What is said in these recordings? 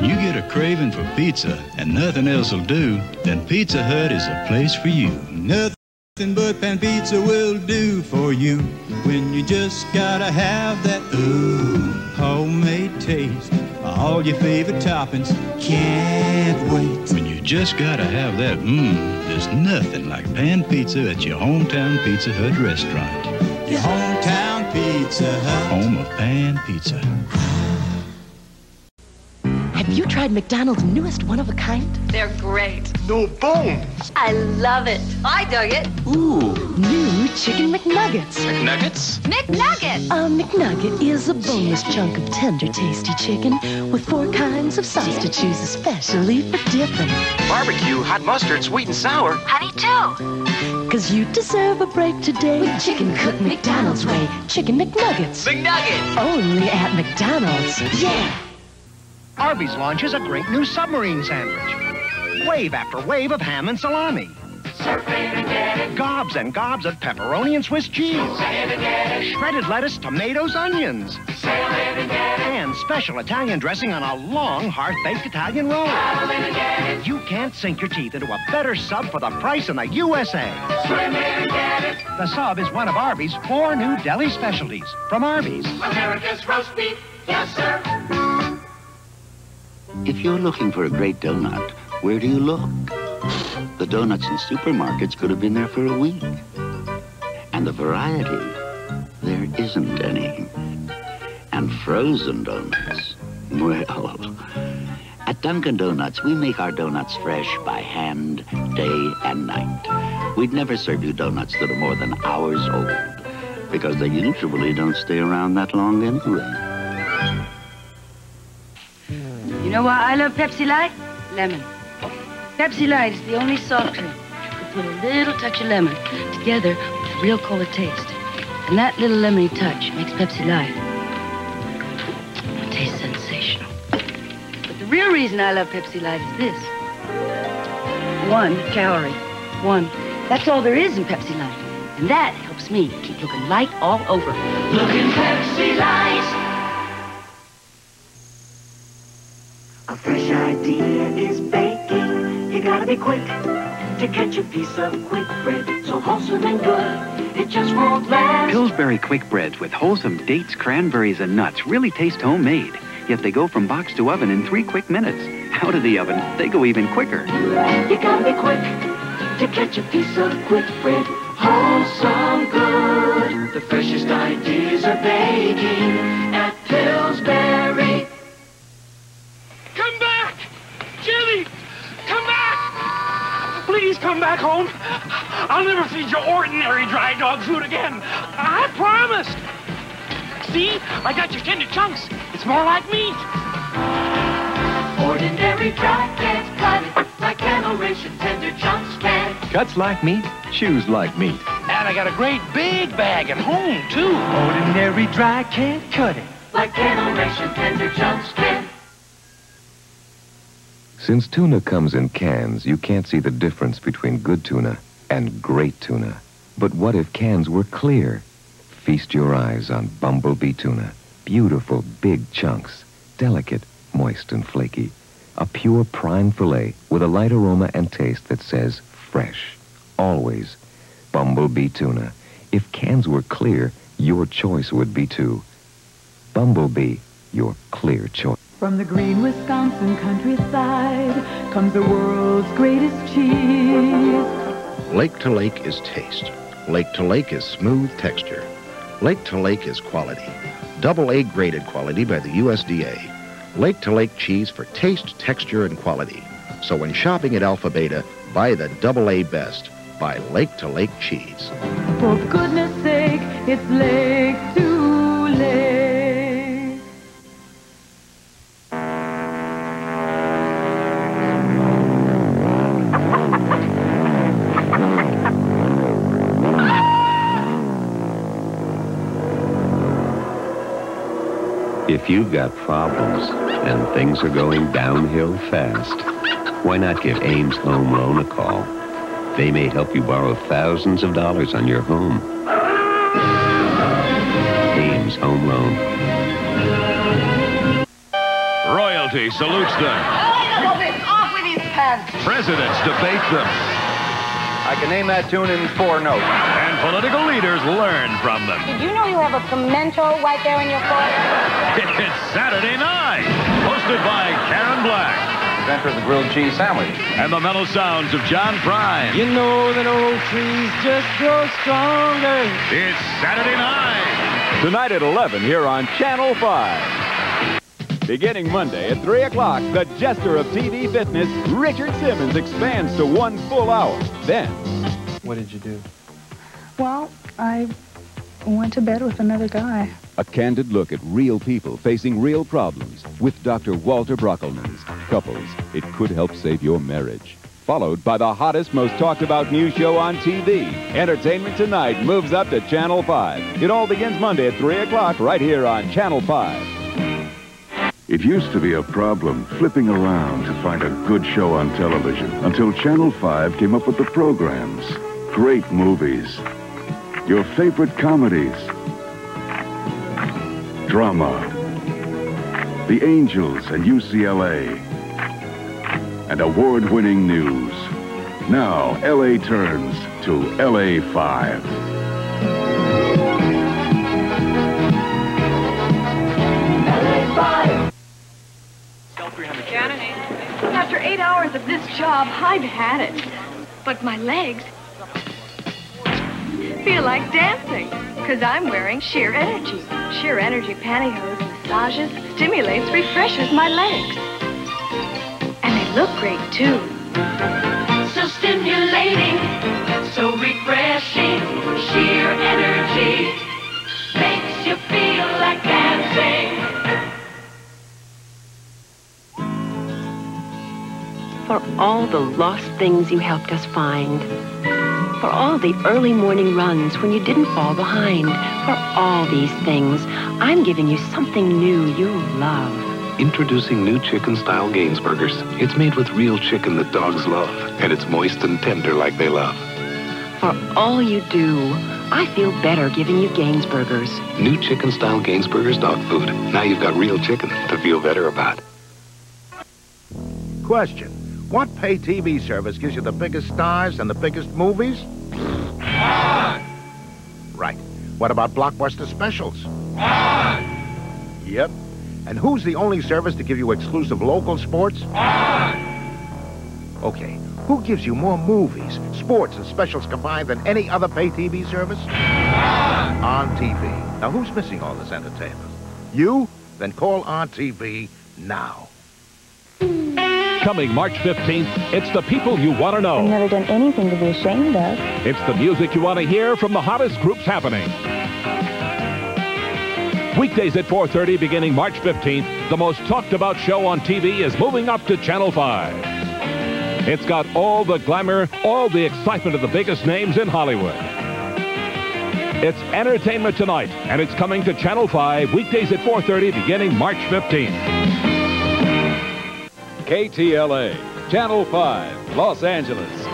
When you get a craving for pizza and nothing else will do, then Pizza Hut is a place for you. Nothing but pan pizza will do for you when you just gotta have that ooh, homemade taste. All your favorite toppings, can't wait. When you just gotta have that there's nothing like pan pizza at your hometown Pizza Hut restaurant. Your hometown Pizza Hut. Home of pan pizza. Have you tried McDonald's newest one-of-a-kind? They're great. No bones. I love it. I dug it. Ooh. New Chicken McNuggets. McNuggets? McNuggets! A McNugget is a boneless chunk of tender, tasty chicken with four kinds of sauce to choose especially for dipping. Barbecue, hot mustard, sweet and sour. Honey, too. Because you deserve a break today. With chicken cooked McDonald's way. Chicken McNuggets. McNuggets! Only at McDonald's. Yeah. Arby's launches a great new submarine sandwich. Wave after wave of ham and salami. Gobs and gobs of pepperoni and Swiss cheese. Shredded lettuce, tomatoes, onions. And special Italian dressing on a long, hard-baked Italian roll. You can't sink your teeth into a better sub for the price in the USA. The sub is one of Arby's four new deli specialties from Arby's. America's roast beef, yes, sir. If you're looking for a great donut, where do you look? The donuts in supermarkets could have been there for a week. And the variety, there isn't any. And frozen donuts, well, at Dunkin' Donuts, we make our donuts fresh by hand, day and night. We'd never serve you donuts that are more than hours old, because they usually don't stay around that long anyway. You know why I love Pepsi Light? Lemon. Pepsi Light is the only soft drink you could put a little touch of lemon together with real cola taste. And that little lemony touch makes Pepsi Light taste sensational. But the real reason I love Pepsi Light is this. 1 calorie. 1. That's all there is in Pepsi Light. And that helps me keep looking light all over. Looking Pepsi Light. A fresh idea is baking. You gotta be quick to catch a piece of quick bread. So wholesome and good, it just won't last. Pillsbury quick breads with wholesome dates, cranberries, and nuts really taste homemade. Yet they go from box to oven in 3 quick minutes. Out of the oven, they go even quicker. You gotta be quick to catch a piece of quick bread. Wholesome good. The freshest ideas are baking at Pillsbury. Please come back home. I'll never feed your ordinary dry dog food again. I promised. See, I got your Tender Chunks. It's more like meat. Ordinary dry can't cut it like Generation Tender Chunks can. Cuts like meat, chews like meat. And I got a great big bag at home, too. Ordinary dry can't cut it like Generation Tender Chunks can. Since tuna comes in cans, you can't see the difference between good tuna and great tuna. But what if cans were clear? Feast your eyes on Bumble Bee tuna. Beautiful, big chunks. Delicate, moist, and flaky. A pure prime fillet with a light aroma and taste that says fresh. Always. Bumble Bee tuna. If cans were clear, your choice would be too. Bumble Bee, your clear choice. From the green Wisconsin countryside comes the world's greatest cheese. Lake to Lake is taste. Lake to Lake is smooth texture. Lake to Lake is quality. AA graded quality by the USDA. Lake to Lake cheese for taste, texture, and quality. So when shopping at Alpha Beta, buy the AA best. Buy Lake to Lake cheese. For goodness sake, it's Lake to Lake. If you've got problems and things are going downhill fast, why not give Ames Home Loan a call? They may help you borrow thousands of dollars on your home. Ames Home Loan. Royal royalty salutes them. I like this. Off with these pants. Presidents debate them. I can name that tune in 4 notes. And political leaders learn from them. Did you know you have a pimento right there in your car? It's Saturday Night, hosted by Karen Black. Of the grilled cheese sandwich. And the mellow sounds of John Prine. You know that old trees just grow stronger. It's Saturday Night. Tonight at 11 here on Channel 5. Beginning Monday at 3 o'clock, the jester of TV fitness, Richard Simmons, expands to 1 full hour. Then... What did you do? Well, I went to bed with another guy. A candid look at real people facing real problems with Dr. Walter Brockelman's Couples, It Could Help Save Your Marriage. Followed by the hottest, most talked-about new show on TV. Entertainment Tonight moves up to Channel 5. It all begins Monday at 3 o'clock right here on Channel 5. It used to be a problem flipping around to find a good show on television until Channel 5 came up with the programs. Great movies. Your favorite comedies. Drama, the Angels and UCLA, and award-winning news. Now, L.A. turns to L.A. 5. L.A. 5! Janet, after 8 hours of this job, I've had it. But my legs feel like dancing, because I'm wearing Sheer Energy. Sheer Energy pantyhose massages, stimulates, refreshes my legs. And they look great, too. So stimulating, so refreshing. Sheer Energy makes you feel like dancing. For all the lost things you helped us find. For all the early morning runs when you didn't fall behind. For all these things, I'm giving you something new you'll love. Introducing new chicken-style Gainsburgers. It's made with real chicken that dogs love, and it's moist and tender like they love. For all you do, I feel better giving you Gainsburgers. New chicken-style Gainsburgers dog food. Now you've got real chicken to feel better about. Question. What pay TV service gives you the biggest stars and the biggest movies? Right. What about blockbuster specials? Yep. And who's the only service to give you exclusive local sports? Okay. Who gives you more movies, sports, and specials combined than any other pay TV service? On TV. Now, who's missing all this entertainment? You? Then call On TV now. Coming March 15th, it's the people you want to know. I've never done anything to be ashamed of. It's the music you want to hear from the hottest groups happening. Weekdays at 4:30 beginning March 15th, the most talked-about show on TV is moving up to Channel 5. It's got all the glamour, all the excitement of the biggest names in Hollywood. It's Entertainment Tonight, and it's coming to Channel 5, weekdays at 4:30 beginning March 15th. KTLA, Channel 5, Los Angeles.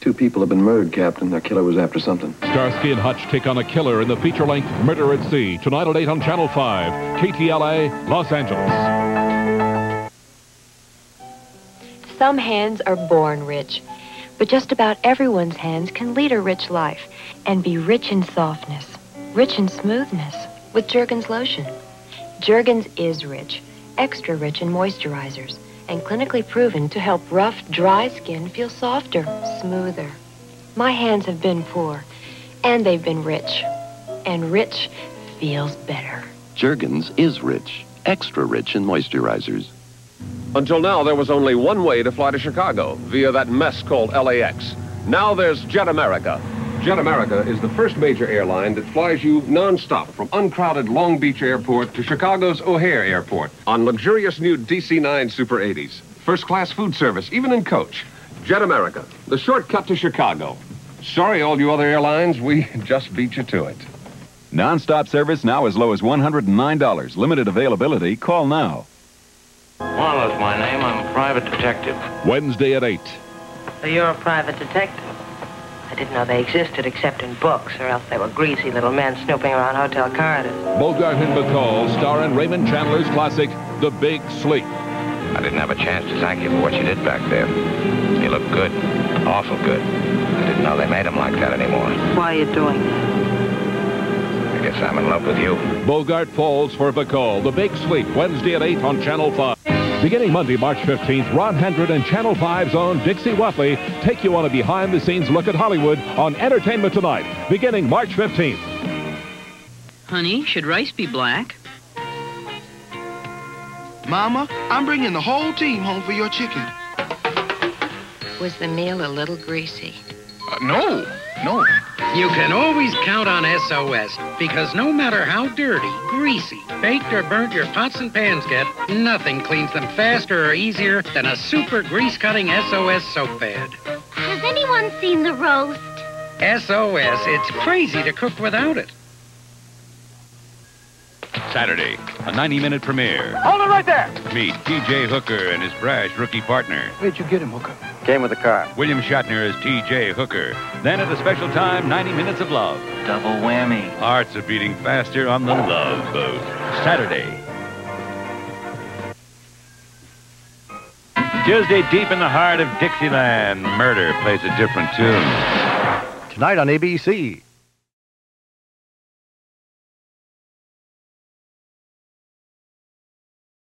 2 people have been murdered, Captain. Their killer was after something. Starsky and Hutch take on a killer in the feature-length Murder at Sea. Tonight at 8 on Channel 5, KTLA, Los Angeles. Some hands are born rich, but just about everyone's hands can lead a rich life and be rich in softness, rich in smoothness with Jergens lotion. Jergens is rich. Extra rich in moisturizers and clinically proven to help rough, dry skin feel softer, smoother. My hands have been poor, and they've been rich. And rich feels better. Jergens is rich. Extra rich in moisturizers. Until now, there was only one way to fly to Chicago, via that mess called LAX. Now there's Jet America. Jet America is the first major airline that flies you nonstop from uncrowded Long Beach Airport to Chicago's O'Hare Airport on luxurious new DC9 Super 80s. First-class food service, even in coach. Jet America, the shortcut to Chicago. Sorry, all you other airlines, we just beat you to it. Nonstop service now as low as $109. Limited availability. Call now. Marlowe's my name. I'm a private detective. Wednesday at 8. So you're a private detective? I didn't know they existed except in books, or else they were greasy little men snooping around hotel corridors. Bogart and Bacall star in Raymond Chandler's classic The Big Sleep. I didn't have a chance to thank you for what you did back there. You looked good. Awful good. I didn't know they made them like that anymore. Why are you doing that? I guess I'm in love with you. Bogart falls for Bacall. The Big Sleep, Wednesday at 8 on Channel 5. Beginning Monday, March 15th, Ron Hendren and Channel 5's own Dixie Whatley take you on a behind-the-scenes look at Hollywood on Entertainment Tonight, beginning March 15th. Honey, should rice be black? Mama, I'm bringing the whole team home for your chicken. Was the meal a little greasy? No. You can always count on S.O.S. because no matter how dirty, greasy, baked or burnt your pots and pans get, nothing cleans them faster or easier than a super grease-cutting S.O.S. soap pad. Has anyone seen the roast? S.O.S. It's crazy to cook without it. Saturday, a 90-minute premiere. Hold it right there! Meet T.J. Hooker and his brash rookie partner. Where'd you get him, Hooker? Came with a car. William Shatner as T.J. Hooker. Then at a special time, 90 Minutes of Love. Double whammy. Hearts are beating faster on the Love Boat. Saturday. Tuesday, deep in the heart of Dixieland, Murder plays a different tune. Tonight on ABC.